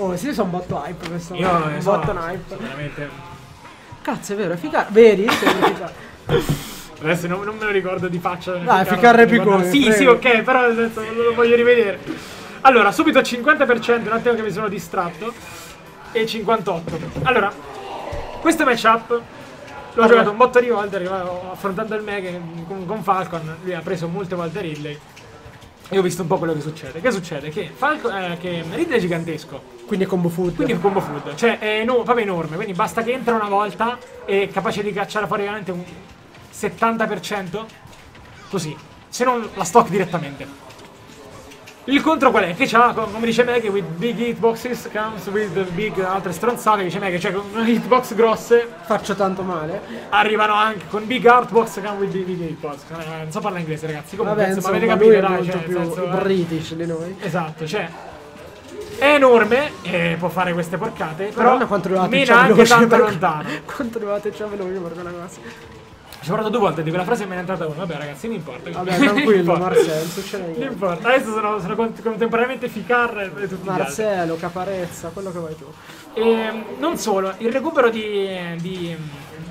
Oh, sì, io sono un botto hype questo. Io un botto hype. Veramente. Cazzo, è vero, è ficato. Vedi? Adesso non me lo ricordo di faccia. Dai, ficare piccone. Sì, prego. Sì, ok, però nel senso, non lo voglio rivedere. Allora, subito 50%, un attimo che mi sono distratto. E 58. Allora, questo matchup l'ho giocato un botto di volte, affrontando il Mega con Falcon. Lui ha preso molte volte Ridley. E ho visto un po' quello che succede. Che succede? Che Falcon, che Ridley è gigantesco. Quindi è combo food. Quindi è combo food. Cioè è proprio enorme. Quindi basta che entra una volta e è capace di cacciare fuori veramente un 70%. Così. Se non la stock direttamente. Il contro qual è? Che c'ha, come dice Mega, with big hitboxes comes with big altre stronzate, dice Mega, cioè con hitbox grosse faccio tanto male. Arrivano anche con big artbox comes with big hitbox. Non so parlare inglese, ragazzi, comunque vabbè, insomma, avete capito, dai, cioè, più senso, british di noi. Esatto, cioè è enorme e può fare queste porcate, però mena anche tanto lontano. Quanto dovevate ciò veloce per quella cosa? Ci ho parlato due volte di quella frase e me ne è entrata una. Vabbè, ragazzi, non importa. Vabbè, tranquillo, Marcello, succede. Non importa. Adesso sono contemporaneamente Ficarre e tutti Marcello, Caparezza, quello che vuoi tu. E non solo, il recupero di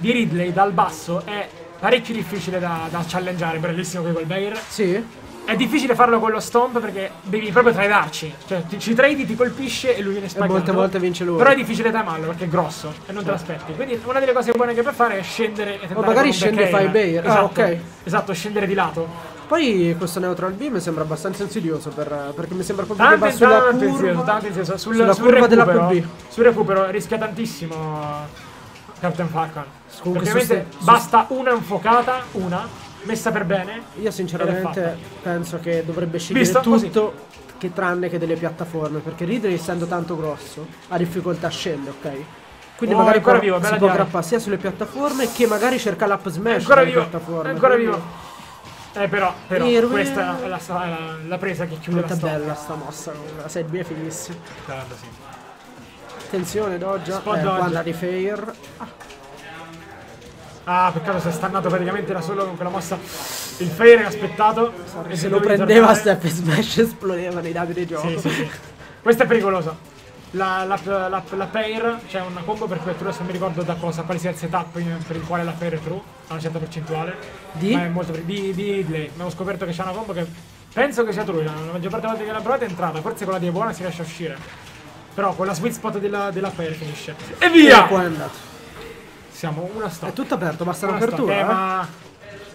Ridley dal basso è parecchio difficile da challengeare. Bellissimo qui col Bayer. Sì. È difficile farlo con lo stomp perché devi proprio tradarci. Cioè, ci tradi, ti colpisce e lui viene spagato. Molte volte vince lui. Però è difficile tamarlo perché è grosso e non te l'aspetti. Quindi una delle cose buone che puoi fare è scendere e tentare. Ma magari scende e fai Bayer. Esatto, ah, ok. Esatto, scendere di lato. Poi questo Neutral B mi sembra abbastanza insidioso perché mi sembra proprio che va sulla curva. Sulla curva della QB. Sul recupero rischia tantissimo Captain Falcon. Ovviamente basta una infuocata, una messa per bene. Io sinceramente penso che dovrebbe scegliere tutto che tranne che delle piattaforme, perché Ridley, essendo tanto grosso, ha difficoltà a scendere, ok? Quindi magari si può aggrappare sia sulle piattaforme che magari cerca l'up smash sulle piattaforme. È ancora vivo. Però questa è la presa che chiude la storia. È bella sta mossa, la 6B è finissima. Sì. Attenzione, Doggia, guarda di Fair. Ah, peccato, si è stannato praticamente da solo con quella mossa. Il Fair ha aspettato. Sorry, se lo prendeva step e smash esplodeva nei dati dei giochi. Sì, sì. Questo è pericoloso. La Fair, c'è una combo per cui è true, se non mi ricordo da cosa, quale sia il setup per il quale la Fair è true, a una certa percentuale. Ma è molto di Ridley. Abbiamo scoperto che c'è una combo che penso che sia true. La maggior parte delle volte che l'ha provata è entrata, forse quella di buona si riesce a uscire. Però con la sweet spot della Fair finisce. E via! E qua è andato. Siamo una storia. È tutto aperto, basta un'apertura. Ma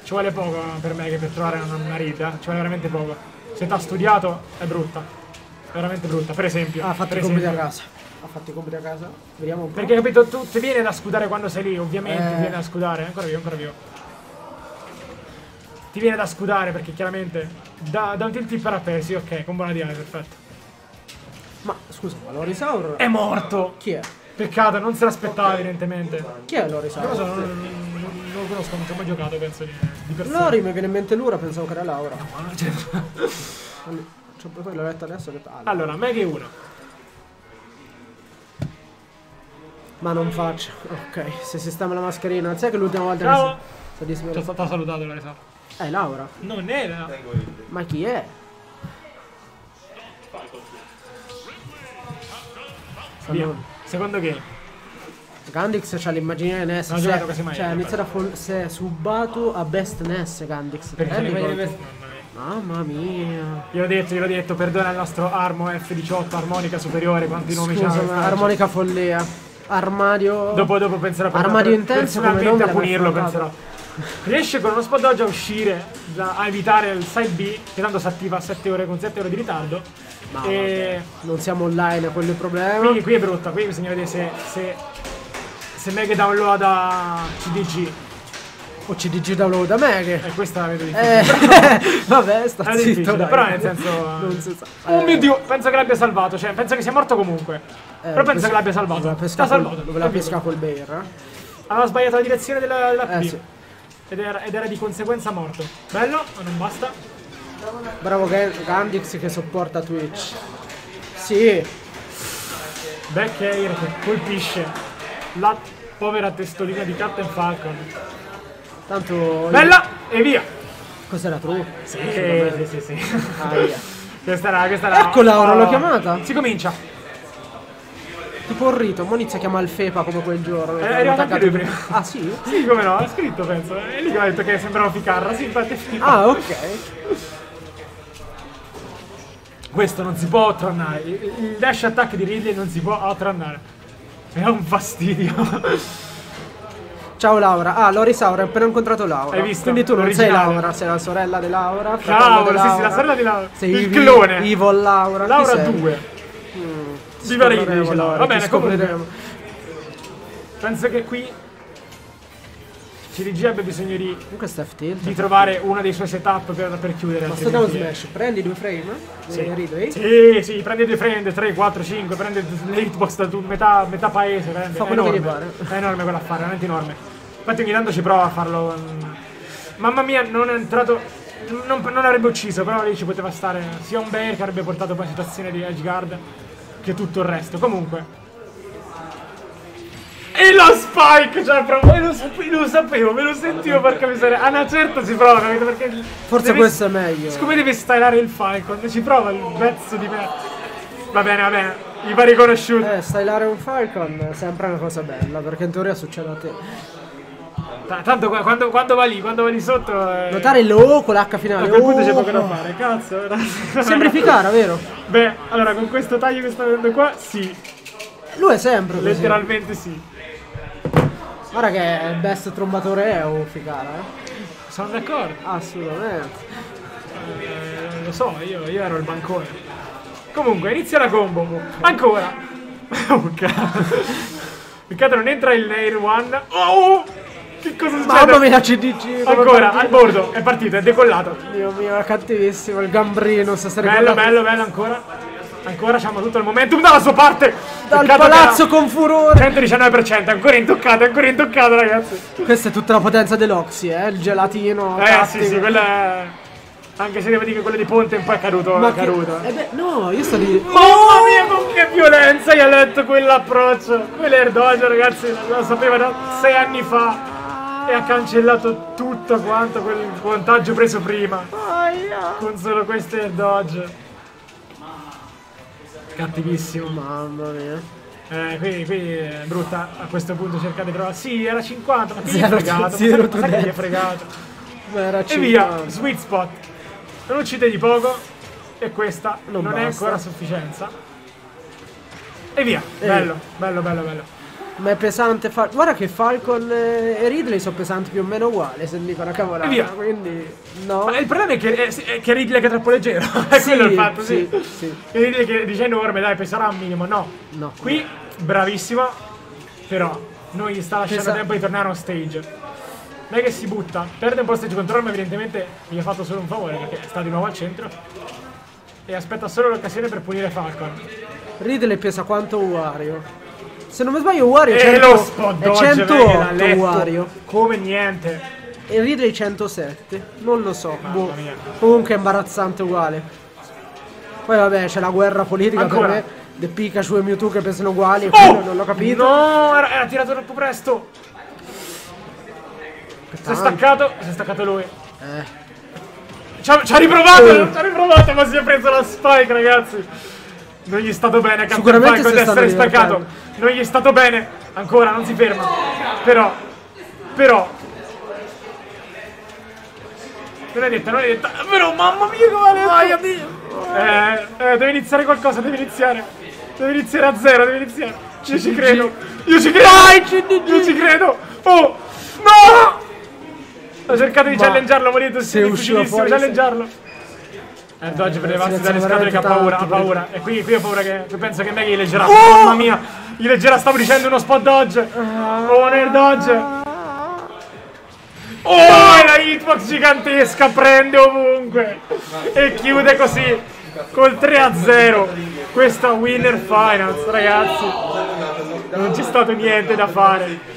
ci vuole poco per me che per trovare una rita. Ci vuole veramente poco. Se t'ha studiato è brutta. È veramente brutta. Per esempio. Ha fatto i compiti a casa. Ha fatto i compiti a casa. Vediamo un po'. Perché capito, tu ti viene da scudare quando sei lì, ovviamente. Ti viene da scudare. Ancora vivo. Ti viene da scudare perché chiaramente. Da un tilt tip per appesi, sì, ok, con buona diana, perfetto. Ma scusa, ma Lorisaur è morto! Chi è? Peccato, non se l'aspettava, evidentemente. Chi è Lori? Non lo conosco, non ci ho mai giocato, penso di persona. Lori mi viene in mente l'ura, pensavo che era Laura. No, non c'è. C'ho proprio la letta adesso. Allora, Mega 1. Ma non faccio. Ok, se sistema la mascherina. Sai che l'ultima volta che si... Ciao! T'ho salutato, Lori. È Laura? Non era. Ma chi è? Secondo che Gandix c'ha l'immagine Ness, cioè ha iniziato a se subato a best Ness Gandix. Mamma mia. Gliel'ho detto, perdona il nostro armo F18, armonica superiore, quanti nomi c'ha. Armonica follia. Armadio. Dopo penserà a armadio intenso, come a punirlo penserà. Riesce con uno spot dodge a uscire, a evitare il side B, che tanto si attiva con 7 ore di ritardo. No, e non siamo online, quello è il problema. Quindi qui è brutta, qui bisogna vedere se Mega downloada CDG o CDG downloada Mega. E questa la vedo difficile. Vabbè, sta zitto, però nel senso non si sa. Oh mio Dio, penso che l'abbia salvato, cioè penso che sia morto comunque. Però penso che l'abbia salvato. Dove l'ha pescato il Bear? Aveva sbagliato la direzione della P. Sì. Ed era di conseguenza morto. Bello, ma non basta. Bravo Gandix che sopporta Twitch. Sì. Back air che colpisce la povera testolina di Captain Falcon. Tanto... Bella! E via! Questa era true? Sì, sì. Ah, via. Questa era... Eccola, ora l'ho chiamata. Si comincia. Tipo un rito, mo inizia a chiamare il Fepa come quel giorno. È arrivato anche lui prima. Ah sì? Sì, come no, l'ha scritto penso. E lì mi ha detto che sembrava Ficarra, sì, infatti è Ficarra. Ah, ok. Questo non si può outrannare. Il dash attack di Ridley non si può outrannare. È un fastidio. Ciao Laura. Ah, Lori Saura, ho appena incontrato Laura. Hai visto? Quindi tu non sei Laura, sei la sorella di Laura. Laura, sì, sì, la sorella di Laura. Sei il clone. Evil Laura. Laura 2. Viva Ridley, va bene, scopriremo. Penso che qui CDG abbia bisogno di trovare uno dei suoi setup per chiudere. Ma sto down smash, prendi 2 frame? Sì, prendi 2 frame, 3, 4, 5, prendi l'hitbox da metà paese. Fa quello che gli pare. È enorme quello a fare, veramente enorme. Infatti ogni tanto ci prova a farlo. Mamma mia, non è entrato... Non avrebbe ucciso, però lì ci poteva stare sia un bear che avrebbe portato poi situazione di edge guard che tutto il resto. Comunque, e lo spike, cioè proprio lo sapevo, me lo sentivo, porca miseria. Ah no, certo si prova, capito? Perché forse devi, questo è meglio. Siccome deve stylare il Falcon, ci prova il pezzo di me. Va bene, va bene, gli va riconosciuto. Stylare un Falcon è sempre una cosa bella, perché in teoria succede a te. Tanto quando va lì sotto. Notare l'O con l'H finale. A quel punto c'è poco da fare, cazzo. Sembri Ficarra, vero? Beh, allora con questo taglio che sta avendo qua, sì. Lui è sempre così. Letteralmente sì. Guarda che il best trombatore è o Ficarra, eh? Sono d'accordo. Assolutamente. Lo so, io ero il bancone. Comunque, inizia la combo. Ancora. Oh cazzo. Peccato non entra il Nair One. Oh! Che cosa succede? Mamma mia, CDG! Ancora, al bordo, è partito, è decollato. Dio mio, è cattivissimo, il gambrino stasera. Bello, bello, bello, ancora. Ancora, c'hanno tutto il momentum dalla sua parte. Dal palazzo con furore. 119%, ancora intoccato, ragazzi. Questa è tutta la potenza dell'Oxy, il gelatino. Sì, sì, quella è... Anche se devo dire che quello di Ponte un po' è caduto. Ma è caduto. Eh beh, no, io sto di... Mamma mia, con che violenza gli ha letto quell'approccio. Quell'air dodge, ragazzi, lo sapeva da 6 anni fa. E ha cancellato tutto quanto quel vantaggio preso prima. Con solo questo air dodge. Cattivissimo. Mamma mia. Qui è brutta. A questo punto cercate di trovare. Sì, era 50, ma ti sei fregato. Ma sai che gli è fregato. E via, sweet spot. Non uccide di poco. E questa non è ancora a sufficienza. E via. Bello, bello, bello, bello. Ma è pesante, guarda che Falcon e Ridley sono pesanti più o meno uguali, se dicono cavolata, quindi no. Ma il problema è che Ridley è troppo leggero, è sì, quello il fatto, sì. Ridley che dice enorme, dai, peserà al minimo, no. Qui, bravissimo, però noi gli sta lasciando tempo di tornare on stage. Non è che si butta, perde un po' stage control, ma evidentemente gli ha fatto solo un favore, perché sta di nuovo al centro. E aspetta solo l'occasione per punire Falcon. Ridley pesa quanto Wario? Se non mi sbaglio Wario è 108 Wario. Come niente. E Ridley 107. Non lo so. Boh. Comunque è imbarazzante uguale. Poi vabbè c'è la guerra politica ancora. Per me. De Pikachu e Mewtwo che pensano uguali. Oh! Non l'ho capito. No, era tirato troppo presto. Si è staccato lui. Ci ha riprovato. Ci ha riprovato ma si è preso la spike, ragazzi. Non gli è stato bene, Captain Falcon, di essere spaccato. Non gli è stato bene. Ancora, non si ferma. Però. Non è detta. Però, mamma mia, come l'hai detto? Deve iniziare qualcosa, deve iniziare a zero, Io ci credo. Io ci credo. Oh, no! Ho cercato di challengearlo, ma ho detto sì, è difficilissimo challengearlo. Dodge per levarsi dalle scatole che ha paura. E qui ho paura che... Penso che Mega gli leggerà. Oh! Mamma mia! Gli leggerà, stavo dicendo, uno spot dodge. Oh, un air dodge. Oh, è la hitbox gigantesca. Prende ovunque. E chiude così. Col 3-0. Questa Winner Finals, ragazzi. Non c'è stato niente da fare.